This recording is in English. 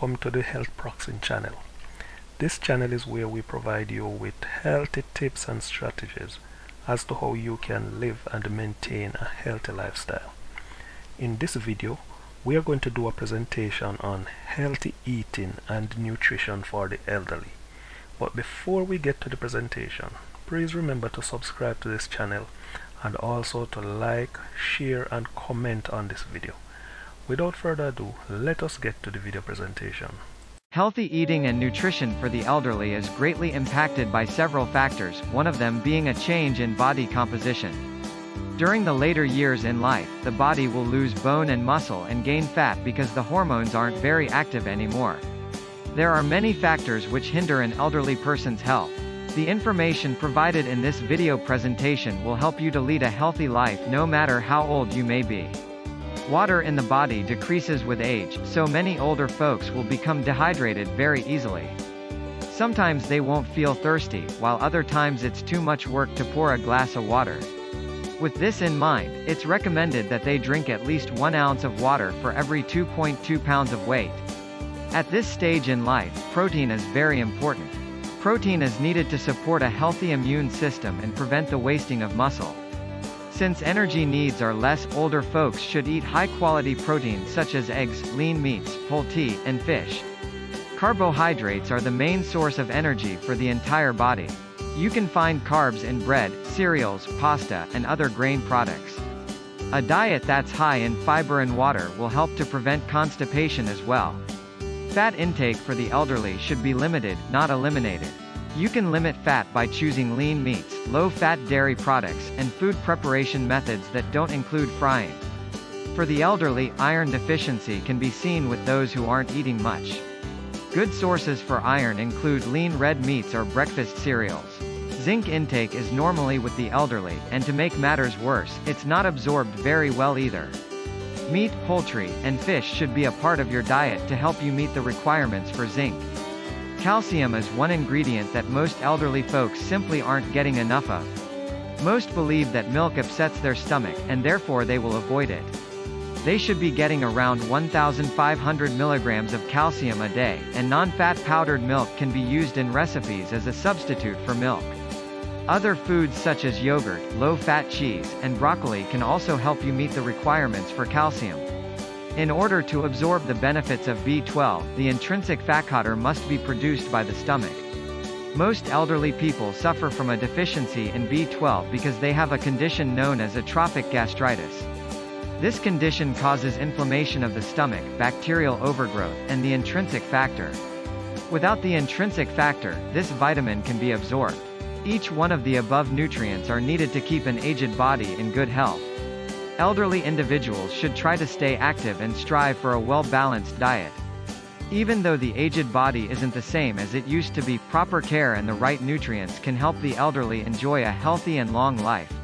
Welcome to the Health Proxy channel. This channel is where we provide you with healthy tips and strategies as to how you can live and maintain a healthy lifestyle. In this video, we are going to do a presentation on healthy eating and nutrition for the elderly. But before we get to the presentation, please remember to subscribe to this channel and also to like, share and comment on this video. Without further ado, let us get to the video presentation. Healthy eating and nutrition for the elderly is greatly impacted by several factors, one of them being a change in body composition. During the later years in life, the body will lose bone and muscle and gain fat because the hormones aren't very active anymore. There are many factors which hinder an elderly person's health. The information provided in this video presentation will help you to lead a healthy life no matter how old you may be. Water in the body decreases with age, so many older folks will become dehydrated very easily. Sometimes they won't feel thirsty, while other times it's too much work to pour a glass of water. With this in mind, it's recommended that they drink at least 1 ounce of water for every 2.2 pounds of weight. At this stage in life, protein is very important. Protein is needed to support a healthy immune system and prevent the wasting of muscle. Since energy needs are less, older folks should eat high-quality protein such as eggs, lean meats, poultry, and fish. Carbohydrates are the main source of energy for the entire body. You can find carbs in bread, cereals, pasta, and other grain products. A diet that's high in fiber and water will help to prevent constipation as well. Fat intake for the elderly should be limited, not eliminated. You can limit fat by choosing lean meats, low-fat dairy products, and food preparation methods that don't include frying. For the elderly, iron deficiency can be seen with those who aren't eating much. Good sources for iron include lean red meats or breakfast cereals. Zinc intake is normally with the elderly, and to make matters worse, it's not absorbed very well either. Meat, poultry, and fish should be a part of your diet to help you meet the requirements for zinc. Calcium is one ingredient that most elderly folks simply aren't getting enough of. Most believe that milk upsets their stomach, and therefore they will avoid it. They should be getting around 1,500 milligrams of calcium a day, and non-fat powdered milk can be used in recipes as a substitute for milk. Other foods such as yogurt, low-fat cheese, and broccoli can also help you meet the requirements for calcium. In order to absorb the benefits of B12, the intrinsic factor must be produced by the stomach. Most elderly people suffer from a deficiency in B12 because they have a condition known as atrophic gastritis. This condition causes inflammation of the stomach, bacterial overgrowth, and the intrinsic factor. Without the intrinsic factor, this vitamin can be absorbed. Each one of the above nutrients are needed to keep an aged body in good health. Elderly individuals should try to stay active and strive for a well-balanced diet. Even though the aged body isn't the same as it used to be, proper care and the right nutrients can help the elderly enjoy a healthy and long life.